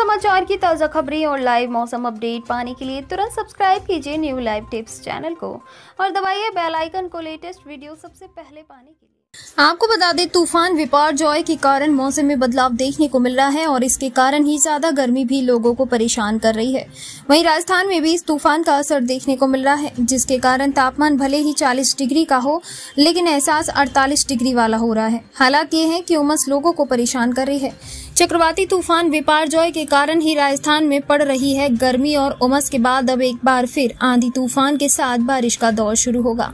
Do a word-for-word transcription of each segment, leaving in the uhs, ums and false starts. समाचार की ताज़ा खबरें और लाइव मौसम अपडेट पाने के लिए तुरंत सब्सक्राइब कीजिए न्यू लाइव टिप्स चैनल को और दबाइए बेल आइकन को लेटेस्ट वीडियो सबसे पहले पाने के लिए। आपको बता दें, तूफान बिपारजॉय के कारण मौसम में बदलाव देखने को मिल रहा है और इसके कारण ही ज्यादा गर्मी भी लोगों को परेशान कर रही है। वहीं राजस्थान में भी इस तूफान का असर देखने को मिल रहा है, जिसके कारण तापमान भले ही चालीस डिग्री का हो लेकिन एहसास अड़तालीस डिग्री वाला हो रहा है। हालात ये है कि उमस लोगों को परेशान कर रही है। चक्रवाती तूफान बिपारजॉय के कारण ही राजस्थान में पड़ रही है गर्मी और उमस के बाद अब एक बार फिर आंधी तूफान के साथ बारिश का दौर शुरू होगा।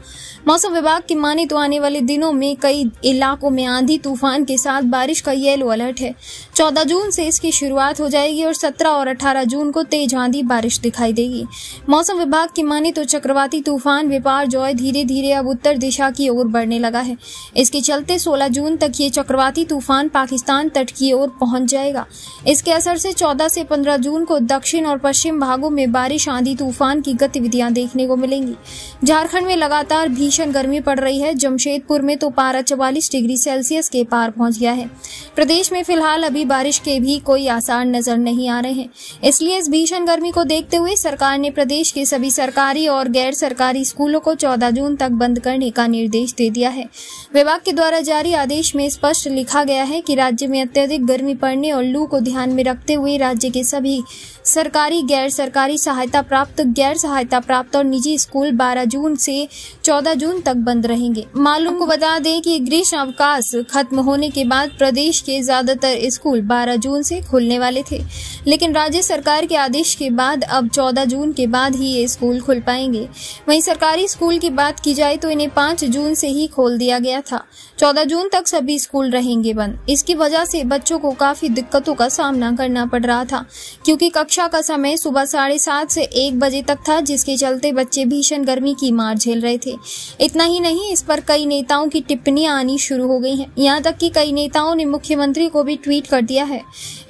मौसम विभाग की माने तो आने वाले दिनों में कई इलाकों में आंधी तूफान के साथ बारिश का येलो अलर्ट है। चौदह जून से इसकी शुरुआत हो जाएगी और सत्रह और अठारह जून को तेज आंधी बारिश दिखाई देगी। मौसम विभाग की माने तो चक्रवाती तूफान बिपारजॉय धीरे धीरे अब उत्तर दिशा की ओर बढ़ने लगा है। इसके चलते सोलह जून तक ये चक्रवाती तूफान पाकिस्तान तट की ओर पहुंच जाएगा। इसके असर से चौदह से पंद्रह जून को दक्षिण और पश्चिम भागों में बारिश आंधी तूफान की गतिविधियां देखने को मिलेंगी। झारखंड में लगातार भीषण गर्मी पड़ रही है। जमशेदपुर में तो पारा चवालीस डिग्री सेल्सियस के पार पहुंच गया है। प्रदेश में फिलहाल अभी बारिश के भी कोई आसार नजर नहीं आ रहे हैं, इसलिए इस भीषण गर्मी को देखते हुए सरकार ने प्रदेश के सभी सरकारी और गैर सरकारी स्कूलों को चौदह जून तक बंद करने का निर्देश दे दिया है। विभाग के द्वारा जारी आदेश में स्पष्ट लिखा गया है कि राज्य में अत्यधिक गर्मी पड़ने और लू को ध्यान में रखते हुए राज्य के सभी सरकारी, गैर सरकारी, सहायता प्राप्त, गैर सहायता प्राप्त और निजी स्कूल बारह जून से चौदह जून तक बंद रहेंगे। मालूम को बता दें कि ग्रीष्म अवकाश खत्म होने के बाद प्रदेश के ज्यादातर स्कूल बारह जून से खुलने वाले थे, लेकिन राज्य सरकार के आदेश के बाद अब चौदह जून के बाद ही ये स्कूल खुल पाएंगे। वहीं सरकारी स्कूल की बात की जाए तो इन्हें पाँच जून से ही खोल दिया गया था। चौदह जून तक सभी स्कूल रहेंगे बंद। इसकी वजह से बच्चों को काफी दिक्कतों का सामना करना पड़ रहा था, क्योंकि कक्षा का समय सुबह साढ़े सात से एक बजे तक था, जिसके चलते बच्चे भीषण गर्मी की मार झेल रहे थे। इतना ही नहीं, इस पर कई नेताओं की टिप्पणी आनी शुरू हो गई है। यहाँ तक कि कई नेताओं ने मुख्यमंत्री को भी ट्वीट कर दिया है।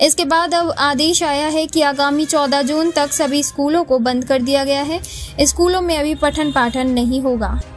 इसके बाद अब आदेश आया है कि आगामी चौदह जून तक सभी स्कूलों को बंद कर दिया गया है। स्कूलों में अभी पठन पाठन नहीं होगा।